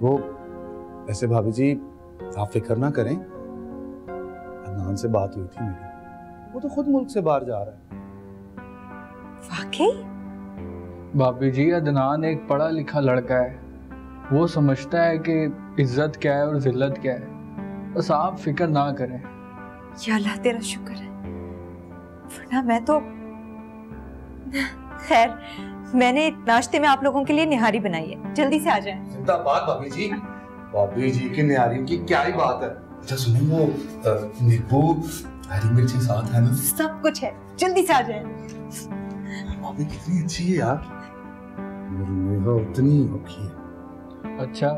वो ऐसे भाभी जी आप फिक्र ना करें, अदनान से बात हुई थी मेरी, वो तो खुद मुल्क से बाहर जा रहा है। वाकई? भाभी जी अदनान एक पढ़ा लिखा लड़का है, वो समझता है कि इज्जत क्या है और जिल्लत क्या है, बस आप फिक्र ना करें। या अल्लाह तेरा शुक्र है, वरना मैं तो, खैर मैंने नाश्ते में आप लोगों के लिए निहारी बनाई है, जल्दी से आ जाएं। जिंदाबाद भाभी जी, भाभी जी की निहारी की क्या ही बात है। अच्छा सुनो, वो नींबू हरी मिर्ची साथ है ना? सब कुछ है, जल्दी से आ जाएं। भाभी कितनी अच्छी है यार, मेरी नेहा उतनी औखी है। अच्छा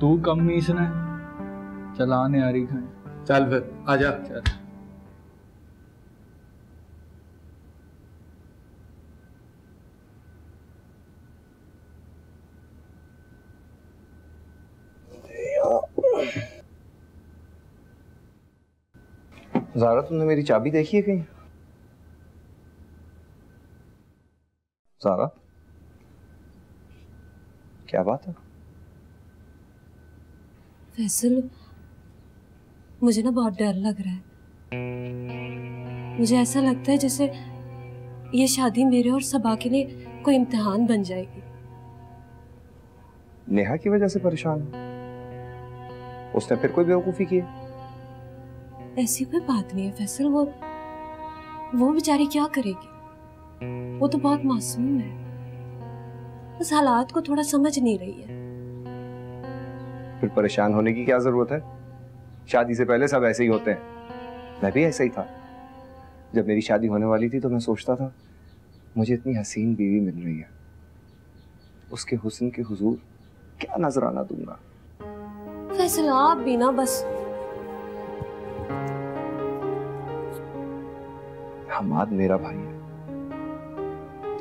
तू कम मीसना है, चला निहारी खाएं। चल फिर आ जा। ज़ारा तुमने मेरी चाबी देखी है कहीं? ज़ारा क्या बात है? फैसल मुझे ना बहुत डर लग रहा है, मुझे ऐसा लगता है जैसे ये शादी मेरे और सबा के लिए कोई इम्तिहान बन जाएगी। नेहा की वजह से परेशान है, उसने फिर कोई बेवकूफी की है? ऐसी कोई बात नहीं है फैसल, वो बेचारी क्या करेगी, वो तो बहुत मासूम है, बस हालात को थोड़ा समझ नहीं रही है। फिर परेशान होने की क्या जरूरत है, शादी से पहले सब ऐसे ही होते हैं, मैं भी ऐसा ही था। जब मेरी शादी होने वाली थी तो मैं सोचता था मुझे इतनी हसीन बीवी मिल रही है, उसके हुस्न के हुजूर क्या नजराना दूंगा। फैसल आप भी ना बस, हमाद मेरा भाई है,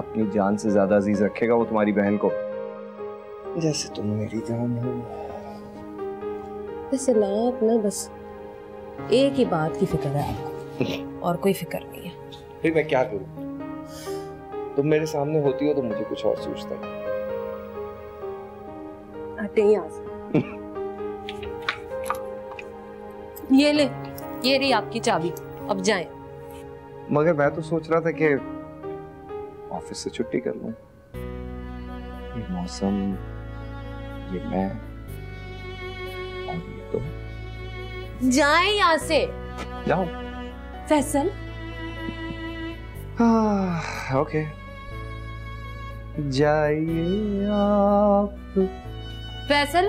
अपनी जान से ज्यादा अजीज रखेगा वो तुम्हारी बहन को, जैसे तुम मेरी जान हो। वैसे आप ना बस एक ही बात की फिक्र है आपको, और कोई फिक्र नहीं है। फिर मैं क्या करूं, तुम मेरे सामने होती हो तो मुझे कुछ और सोचता है। आते ही आज ये ले, ये रही आपकी चाबी, अब जाएं। मगर मैं तो सोच रहा था कि ऑफिस से छुट्टी कर लूं, ये मौसम, ये मैं और ये तो। जाएं यहाँ से। जाओ फैसल। हाँ ओके, जाइए आप फैसल।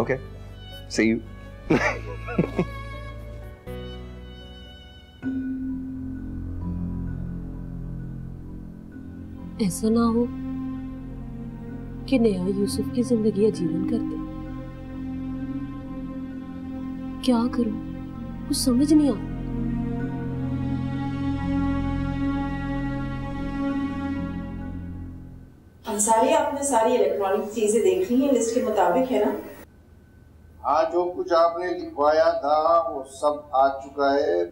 Okay C you. ऐसा ना हो कि नया यूसुफ की जिंदगी आजीवन कर दे। क्या करूं कुछ समझ नहीं आ रहा। अंसारी आपने सारी इलेक्ट्रॉनिक चीजें देख ली हैं, लिस्ट के मुताबिक है ना? हाँ, जो कुछ आपने लिखवाया था वो सब आ चुका है।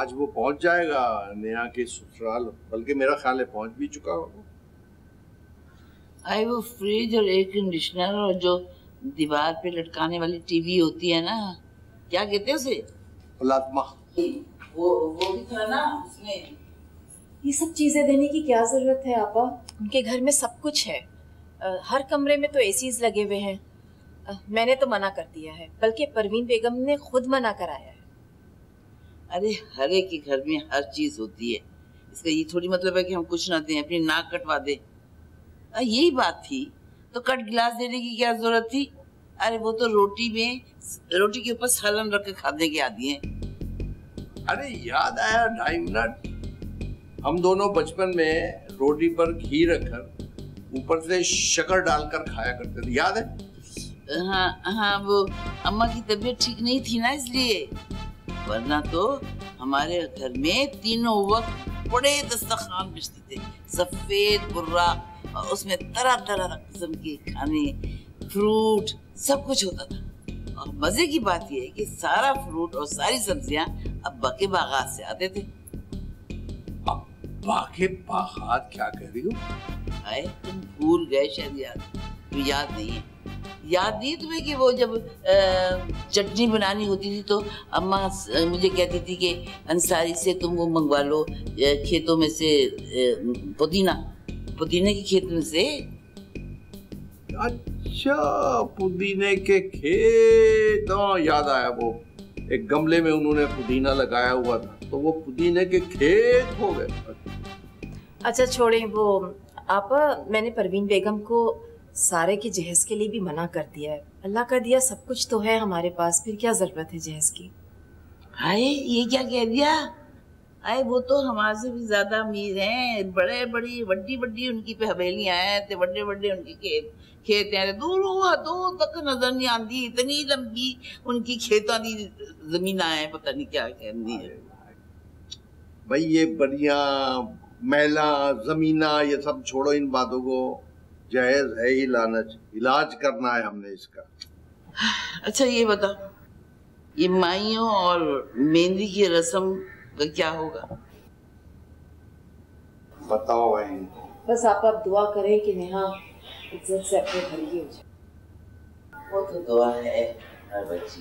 आज वो पहुंच जाएगा नेहा के ससुराल, बल्कि मेरा ख्याल है पहुंच भी चुका होगा। आई वो फ्रिज और एयर कंडीशनर और जो दीवार पे लटकाने वाली टीवी होती है ना, क्या कहते हैं उसे? प्लाज्मा। वो भी था ना उसमें। ये सब चीजें देने की क्या जरूरत है आपा, उनके घर में सब कुछ है, हर कमरे में तो एसीज लगे हुए हैं। मैंने तो मना कर दिया है, बल्कि परवीन बेगम ने खुद मना कराया है। अरे हर एक के घर में हर चीज होती है, इसका ये थोड़ी मतलब है कि हम कुछ ना दें, अपनी नाक कटवा दें। यही बात थी तो कट गिलास देने की क्या जरूरत थी? अरे वो तो रोटी में, रोटी के ऊपर सालन रख के खाने के आदि हैं। अरे याद आया, 2.5 मिनट, हम दोनों बचपन में रोटी पर घी रखकर ऊपर से शक्कर डालकर खाया करते थे, याद है? हाँ हाँ, वो अम्मा की तबीयत ठीक नहीं थी ना इसलिए, वरना तो हमारे घर में तीनों वक्त बड़े दस्तरखान बिछते थे, सफेद बुर्रा, और उसमें तरह तरह किस्म के खाने, फ्रूट सब कुछ होता था। और मजे की बात यह है कि सारा फ्रूट और सारी सब्जियां अब्बा के बागात से आते थे। अब्बा के बागात? क्या कह रही हो? आए तुम भूल गए शायद, याद याद नहीं है? याद नहीं तुम्हें कि वो जब चटनी बनानी होती थी तो अम्मा मुझे कहती थी कि अंसारी से तुम वो मंगवा लो खेतों में से पुदीने के खेत में से। अच्छा, पुदीने के खेत, हाँ याद आया। वो एक गमले में उन्होंने पुदीना लगाया हुआ था तो वो पुदीने के खेत हो गए। अच्छा छोड़ें वो आप, मैंने परवीन बेगम को सारे के जहेज के लिए भी मना कर दिया है। अल्लाह का दिया सब कुछ तो है हमारे पास, फिर क्या जरूरत है जहेज की। हाय ये क्या कह दिया। आए वो तो हमारे से भी ज्यादा अमीर हैं, बड़ी बड़ी उनकी पे हवेलियां हैं तो बड़े उनके खेत हैं। दूर तक नजर नहीं आती, इतनी लंबी उनकी खेतों की जमीन है, पता नहीं क्या कहती है। भाई ये बढ़िया महिला जमीना ये सब छोड़ो, इन बातों को। जहेज है ही लालच, इलाज करना है हमने इसका। अच्छा ये बताओ ये माइयों और मेहंदी की रस्म तो क्या होगा बताओ। बस आप दुआ करें कि नेहा इज्जत से अपने घर ही हो जाए। वो तो दुआ है हर बच्ची।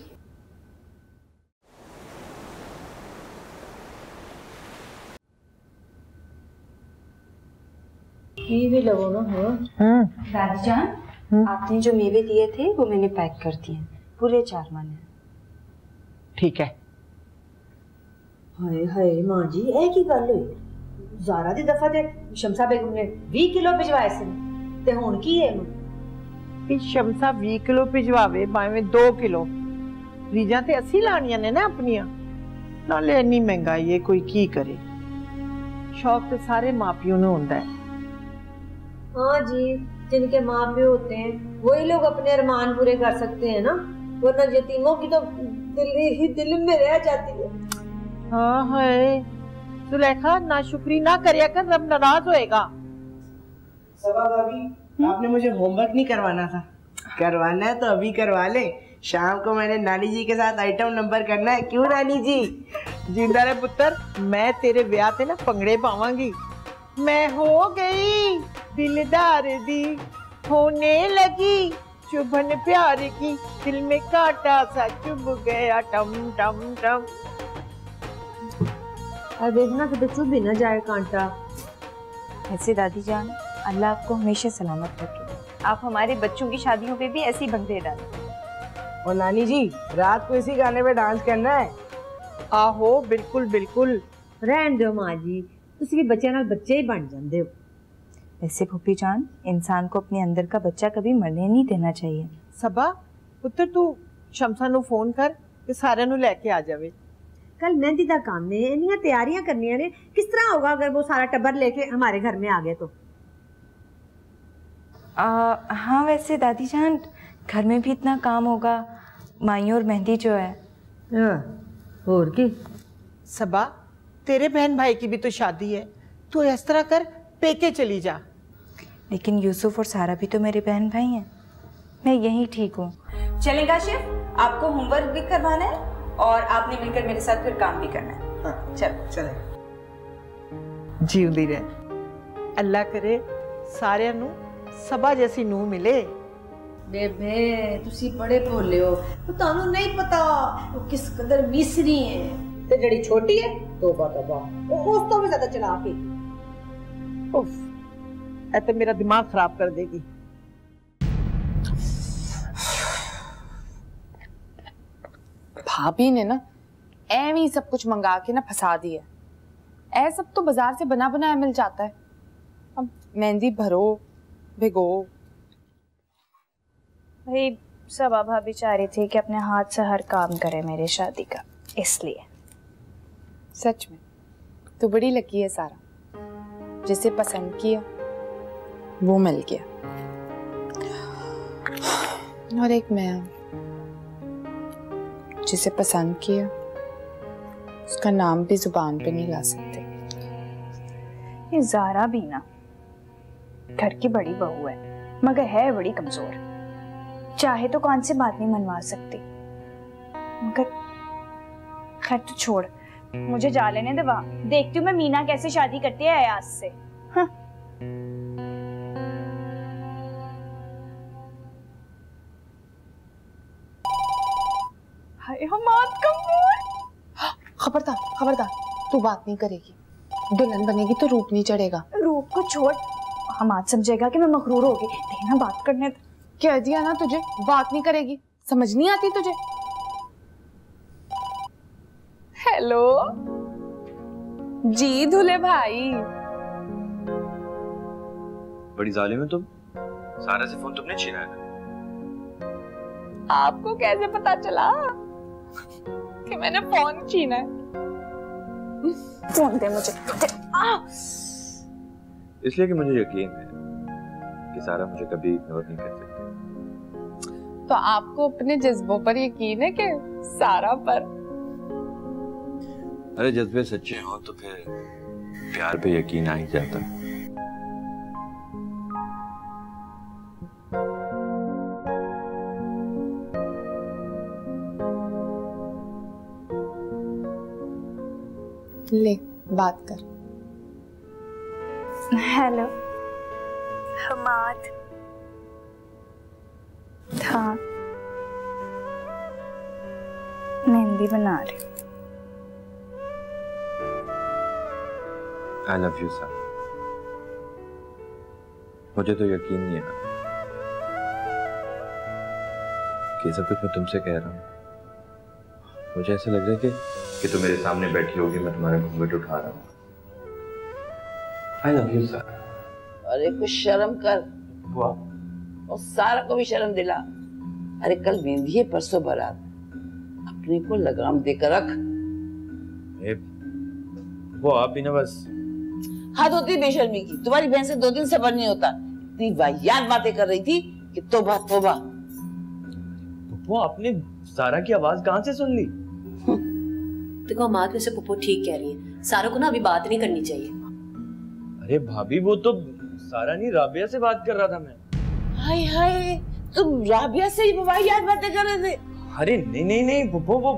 मेवे लगाना है। दादी जान आपने जो मेवे दिए थे वो मैंने पैक कर दिए, पूरे 4 मन है। ठीक है। हाय हाय माँ जी एक ही गल हुई, ज़ारा दी दफा ते शमसा बेगम ने 20 किलो भिजवाए सन ते हुण की है। कि शमसा 20 किलो भिजवावे भावें 2 किलो रीजां ते असी लाणियां ने ना अपनियां, नाले इन्नी महंगाई है कोई की करे। शौक तो सारे माँ प्यो नूं हुंदा है। हाँ जी, जिनके माँ प्यो होते हैं वही लोग अपने अरमान पूरे कर सकते हैं ना, वरना यतीमों की तो दिल में रह जाती है। हाँ है सुलेखा, नाशुक्री ना करिया कर, रब नाराज होएगा। सबा भाभी आपने मुझे होमवर्क नहीं करवाना था, करवाना है तो अभी करवा ले। शाम को मैंने नानी जी के साथ आइटम नंबर करना है। क्यों नानी जी? जिंदा रहे पुत्र, मैं तेरे ब्याह ते ना पंगड़े पावांगी। मैं हो गई दिलदार दी, होने लगी चुभन प्यार की, दिल में कांटा सा चुभ गया टम टम टम। अब देखना कि बच्चों बिना जाए कांटा। ऐसे दादी जान अल्लाह आपको हमेशा सलामत रखे, आप हमारे बच्चों की शादियों पे भी ऐसी बंधे डालें। और नानी जी रात को इसी गाने पे डांस करना है। आहो बिल्कुल बिल्कुल। रहन दो माँ जी, तुसी बच्चे नाल बच्चे ही बन जाते हो। वैसे फूफी जान इंसान को अपने अंदर का बच्चा कभी मरने नहीं देना चाहिए। सबा पुत्र तू शमसा नु फोन कर कि सारे नु लेके आ जावे। कल मेहंदी दा काम ने इन्नियां तैयारियां करनियां ने, किस तरह होगा अगर वो सारा टब्बर लेके हमारे घर में आ गए तो। हाँ वैसे दादी जान घर में भी इतना काम होगा, माई और मेहंदी जो है। और की सबा तेरे बहन भाई की भी तो शादी है, तू इस तरह कर पेके चली जा। लेकिन यूसुफ और सारा भी तो मेरे बहन भाई हैं, मैं यहीं ठीक हूँ। चलें काशिफ, आपको होमवर्क भी करवाना है और आपने मिलकर मेरे साथ फिर काम भी करना है। हाँ, चलो चलें। जी उदी रहे, अल्लाह करे सारे नू सबा जैसी नू मिले। बेबे तुसी बड़े भोले हो, तो तानू नहीं पता वो किस कदर मिसरी है। ते जड़ी छोटी है तोबा तोबा, वो उस तो भी ज्यादा चलाक है। उफ, ऐसे मेरा दिमाग खराब कर देगी। भाभी ने ना ऐवी सब कुछ मंगा के ना फंसा दिया। ऐ सब तो बाजार से बना बनाया मिल जाता है, अब मेहंदी भरो भिगो। भाई सबा भाभी चाह रही थी कि अपने हाथ से हर काम करे मेरी शादी का, इसलिए। सच में तू बड़ी लकी है सारा, जिसे पसंद किया वो मिल गया। और एक मैं जिसे पसंद किया उसका नाम भी जुबान पे नहीं ला सकते। ये ज़ारा भी ना घर की बड़ी बहू है मगर है बड़ी कमजोर, चाहे तो कौन सी बात नहीं मनवा सकती। मगर खैर तो छोड़, मुझे जा लेने दे, वहां देखती हूँ मैं मीना कैसे शादी करती है अयाज से। हाँ। खबरदार खबरदार, तू बात नहीं करेगी। दुल्हन बनेगी तो रूप नहीं चढ़ेगा। रूप को छोड़, हम आज समझेगा कि मैं मगरूर होगी। देना बात करने कह दिया ना तुझे, बात नहीं करेगी। समझ नहीं आती तुझे? हेलो जी दूल्हे भाई, बड़ी जालिम हो तुम। सारा से फोन तुमने छीना है। आपको कैसे पता चला कि मैंने फोन छीना है? फोन दे मुझे। इसलिए कि मुझे यकीन है कि सारा मुझे कभी इग्नोर नहीं कर सकती। तो आपको अपने जज्बों पर यकीन है कि सारा पर? अरे जज्बे सच्चे हो तो फिर प्यार पे यकीन आ ही जाता है। ले बात कर। हेलो हमाद। हाँ मेहंदी बना रही। I love you sir. मुझे तो यकीन नहीं है कि सब कुछ मैं तुमसे कह रहा हूँ। मुझे ऐसा लग रहा है कि तुम मेरे सामने बैठी होगी, मैं तुम्हारे घूंघट उठा रहा हूँ। I love you sir। अरे कुछ शर्म कर। और सारा को भी शर्म दिला। अरे कल मेहंदी है, परसों बारात, अपने को लगाम देकर रख। वो आप ही ना बस। हद होती बेशर्मी की। तुम्हारी बहन से 2 दिन सबर नहीं होता। इतनी वाहियात बातें कर रही थी कि तोबा तोबा। वो आपने सारा की आवाज कहाँ से सुन ली? देखो माँ से पुप्पो ठीक कह रही है, सारा को ना अभी बात नहीं करनी चाहिए। अरे भाभी वो तो सारा नहीं, राबिया से बात कर रहा था मैं। हाय हाय, तुम राबिया से ही वाहियात बातें कर रहे थे? अरे नहीं नहीं नहीं पुप्पो, वो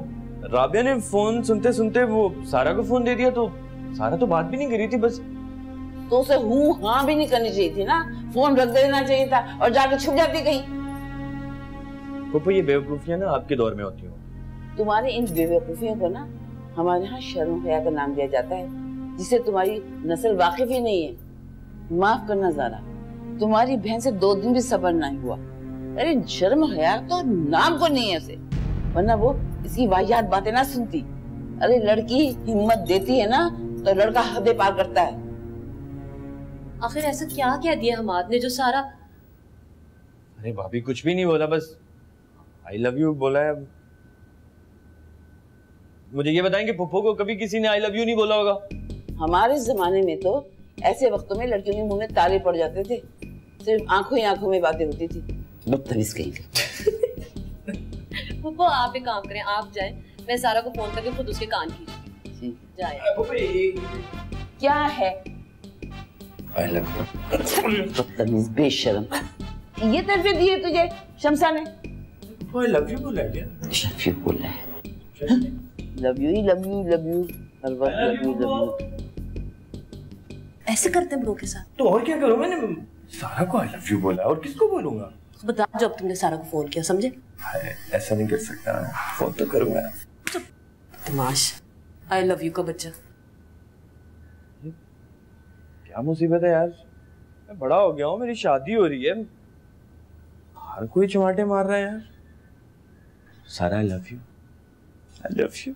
राबिया ने फोन सुनते सुनते वो सारा को फोन दे दिया, तो सारा तो बात भी नहीं करी थी। बस तो उसे हूँ हाँ भी नहीं करनी चाहिए थी ना, फोन रख देना चाहिए था और जाके छुप जाती कहीं। पुप्पो ये बेवकूफियां ना आपके दौर में होती हो। तुम्हारे इन बेवकूफियों को ना हमारे यहाँ शर्म हया का नाम दिया जाता है, जिसे तुम्हारी नस्ल वाकिफ ही नहीं है। माफ करना ज़ारा, तुम्हारी बहन से 2 दिन भी सबर नहीं हुआ। अरे शर्म हया तो नाम को नहीं है उसे, वरना वो इसकी वाहियात बातें ना सुनती। अरे लड़की हिम्मत देती है ना तो लड़का हदें पार करता है। आखिर ऐसा क्या कह दिया हमाद ने जो सारा? अरे भाभी कुछ भी नहीं बोला, बस आई लव यू बोला है। मुझे ये बताएं कि पुप्पो को कभी किसी ने आई लव यू नहीं बोला होगा? हमारे जमाने में तो ऐसे वक्तों में लड़कियों के मुंह में ताले पड़ जाते थे, सिर्फ आंखों ही आंखों में बातें होती थी। बदतमीज कहीं। पुप्पो आप एक काम करें, आप जाएं, मैं सारा को फोन करके खुद उसके कान खींचूंगी। जाएं। क्या है? I love you. बदतमीज बेशर्म। ये तरफे दिए तुझे शमसा ने। I love you बोला क्या? लव यू बोला है। लव यू ही लव यू लव यू हर वक्त लव यू लव यू। ऐसे करते ब्रो के साथ। तो और क्या करूँ? मैंने सारा को आई लव यू बोला और किसको बोलूँगा? बता जब तुमने सारा को फोन किया, समझे? ऐसा नहीं कर सकता, फोन तो करूँगा। तमाश आई लव यू का बच्चा। क्या मुसीबत है यार, मैं बड़ा हो गया हूँ, मेरी शादी हो रही है, हर कोई चमाटे मार रहा है यार। सारा I love you I love you.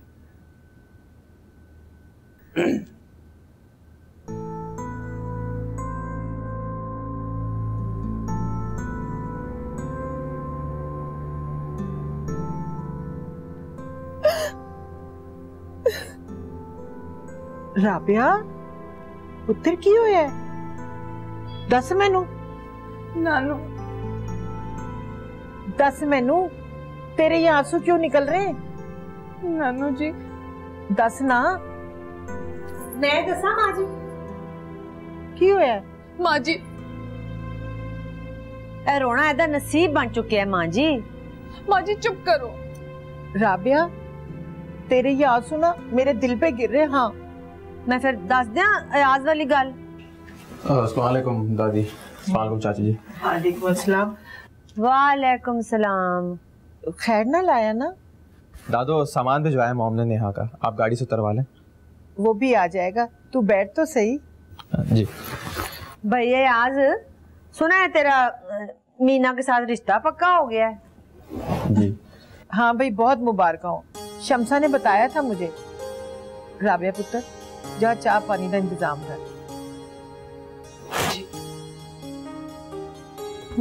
Rabia पुत्र की हो है? दस मैनू नानू, दस मैनू तेरे ये आंसू क्यों निकल रहे? नानू जी दस ना। मैं दसा माँ जी। की होया माँ जी? ए रोना ऐदा नसीब बन चुके है माँ जी। माँ जी चुप करो। राबिया तेरे ये आंसू ना मेरे दिल पे गिर रहे। हाँ मैं फिर दस दिया आज वाली गल। अस्सलाम वालेकुम दादी। अस्सलाम वालेकुम चाची जी। वालेकुम अस्सलाम। वालेकुम सलाम। खैर ना लाया ना? दादो सामान भिजवाया मॉम ने नेहा का, आप गाड़ी से उतरवा लें। वो भी आ जाएगा, तू बैठ तो सही। जी भैया आज सुना है तेरा मीना के साथ रिश्ता पक्का हो गया है। जी हाँ भाई, बहुत मुबारक हो। शमसा ने बताया था मुझे। राबिया पुत्र जा चाय पानी का इंतजाम कर।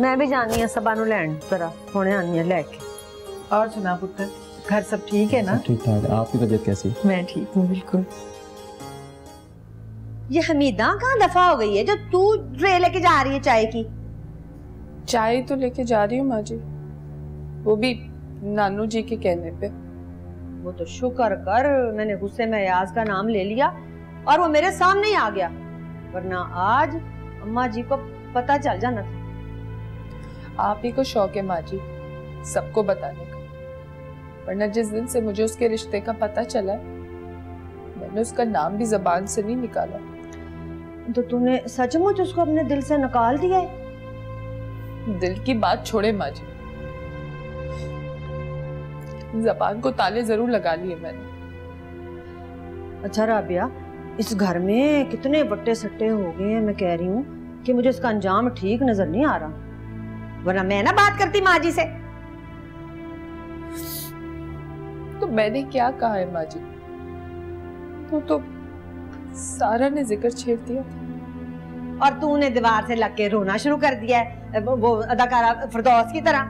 मैं भी जानी है सबा लैंड जरा होने आनी है लैके। और सुना पुत्र, घर सब ठीक है ना? ठीक ठाक। आपकी तबीयत कैसी? मैं ठीक हूँ बिल्कुल। ये हमीदा कहाँ दफा हो गई है जो तू ट्रे लेके जा रही है चाय की? चाय तो लेके जा रही हूँ माँ जी, वो भी नानू जी के कहने पे। वो तो शुक्र कर मैंने गुस्से में याज का नाम ले लिया और वो मेरे सामने ही आ गया, वरना आज अम्मा जी को पता चल जाना था। आप ही को शौक है माँ जी सबको बताने का, वरना जिस दिन से मुझे उसके रिश्ते का पता चला मैंने उसका नाम भी जबान से नहीं निकाला। तो तूने सचमुच उसको अपने दिल से निकाल दिया है? दिल की बात छोड़े माँ जी, जबान को ताले जरूर लगा लिए मैंने। अच्छा राबिया, इस घर में कितने बट्टे सट्टे हो गए हैं। मैं कह रही हूँ कि मुझे इसका अंजाम ठीक नजर नहीं आ रहा, वरना मैं ना बात करती माँ जी से। तो मैंने क्या कहा है माँ जी? वो तो सारा ने जिक्र छेड़ दिया था और तूने दीवार से लग के रोना शुरू कर दिया है, वो अदाकारा फिरदौस की तरह।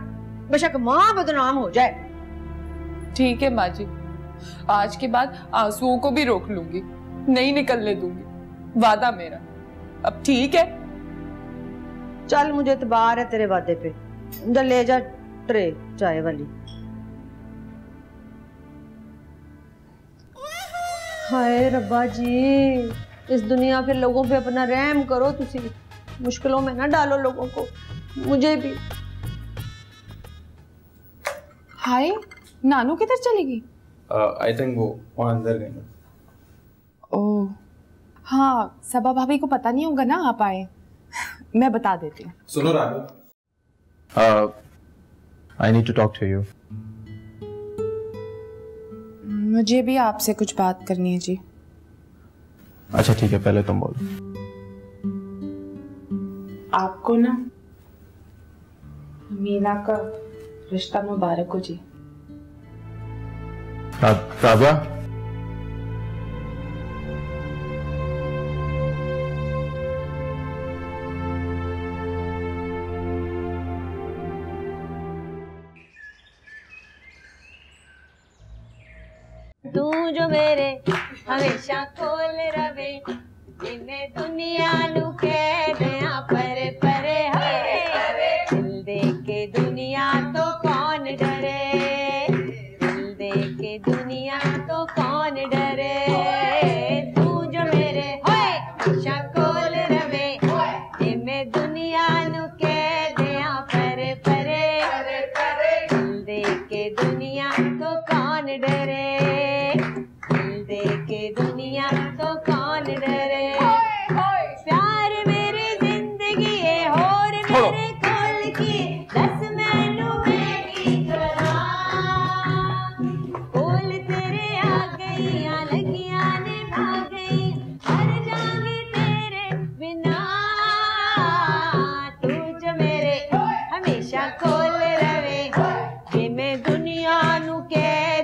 बेशक माँ बदनाम हो जाए। ठीक है माँ जी, आज के बाद आंसुओं को भी रोक लूंगी, नहीं निकलने दूंगी, वादा मेरा। अब ठीक है? चल मुझे एतबार है तेरे वादे पे, उधर ले जा ट्रे चाय वाली। हाय रब्बा जी, इस दुनिया के लोगों पे अपना रहम करो, तुसी मुश्किलों में ना डालो लोगों को, मुझे भी। हाय नानू किधर चली गई? आई थिंक वो अंदर गई। ओह हाँ, सबा भाभी को पता नहीं होगा ना आप आए। मैं बता देती हूँ। सुनो Ranu, I need to talk to you. मुझे भी आपसे कुछ बात करनी है जी। अच्छा ठीक है, पहले तुम बोलो। आपको ना मीना का रिश्ता मुबारक हो जी। साबा तू जो मेरे हमेशा खोल रवे, जिन्हें दुनिया लुके नया परे परे हवे, दिल दे के दुनिया तो कौन डरे, दुनिया तो कौन डरे। तू जो मेरे शकोल रवे, मैं दुनिया नु के दिया परे परे, दे के दुनिया तो कौन डरे, दे के दुनिया तो कौन डरे। प्यार मेरी जिंदगी है और मेरे कोल की दस मैनू खोल रवे, मैं दुनिया नु के